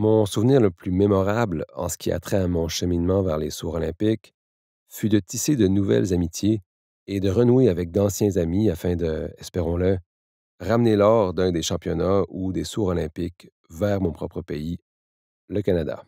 Mon souvenir le plus mémorable en ce qui a trait à mon cheminement vers les Sourdlympiques fut de tisser de nouvelles amitiés et de renouer avec d'anciens amis afin de, espérons-le, ramener l'or d'un des championnats ou des Sourdlympiques vers mon propre pays, le Canada.